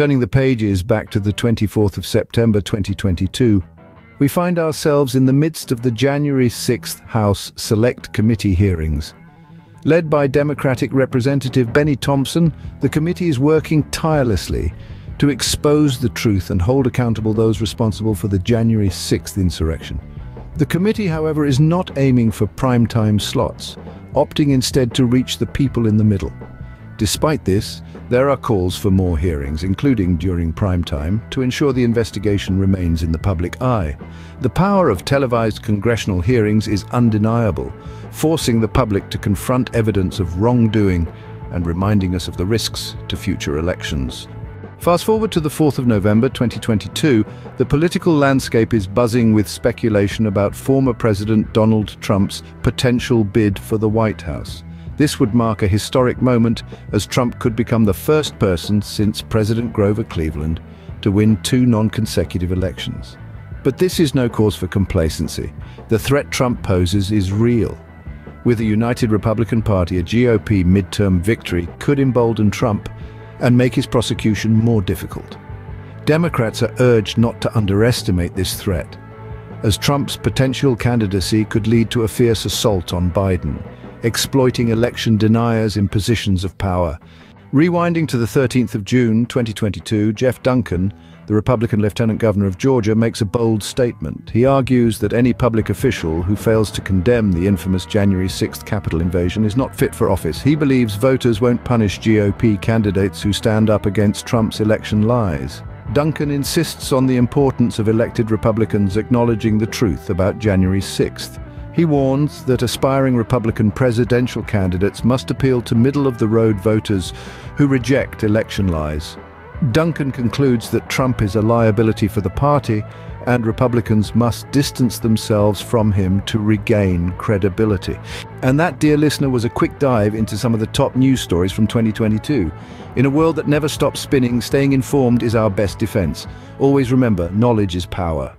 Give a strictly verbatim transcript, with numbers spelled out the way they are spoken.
Turning the pages back to the twenty-fourth of September twenty twenty-two, we find ourselves in the midst of the January sixth House Select Committee hearings. Led by Democratic Representative Benny Thompson, the committee is working tirelessly to expose the truth and hold accountable those responsible for the January sixth insurrection. The committee, however, is not aiming for primetime slots, opting instead to reach the people in the middle. Despite this, there are calls for more hearings, including during prime time, to ensure the investigation remains in the public eye. The power of televised congressional hearings is undeniable, forcing the public to confront evidence of wrongdoing and reminding us of the risks to future elections. Fast forward to the fourth of November twenty twenty-two, the political landscape is buzzing with speculation about former President Donald Trump's potential bid for the White House. This would mark a historic moment, as Trump could become the first person since President Grover Cleveland to win two non-consecutive elections. But this is no cause for complacency. The threat Trump poses is real. With the United Republican Party, a G O P midterm victory could embolden Trump and make his prosecution more difficult. Democrats are urged not to underestimate this threat, as Trump's potential candidacy could lead to a fierce assault on Biden, exploiting election deniers in positions of power. Rewinding to the thirteenth of June twenty twenty-two, Jeff Duncan, the Republican Lieutenant Governor of Georgia, makes a bold statement. He argues that any public official who fails to condemn the infamous January sixth Capitol invasion is not fit for office. He believes voters won't punish G O P candidates who stand up against Trump's election lies. Duncan insists on the importance of elected Republicans acknowledging the truth about January sixth. He warns that aspiring Republican presidential candidates must appeal to middle-of-the-road voters who reject election lies. Duncan concludes that Trump is a liability for the party, and Republicans must distance themselves from him to regain credibility. And that, dear listener, was a quick dive into some of the top news stories from twenty twenty-two. In a world that never stops spinning, staying informed is our best defense. Always remember, knowledge is power.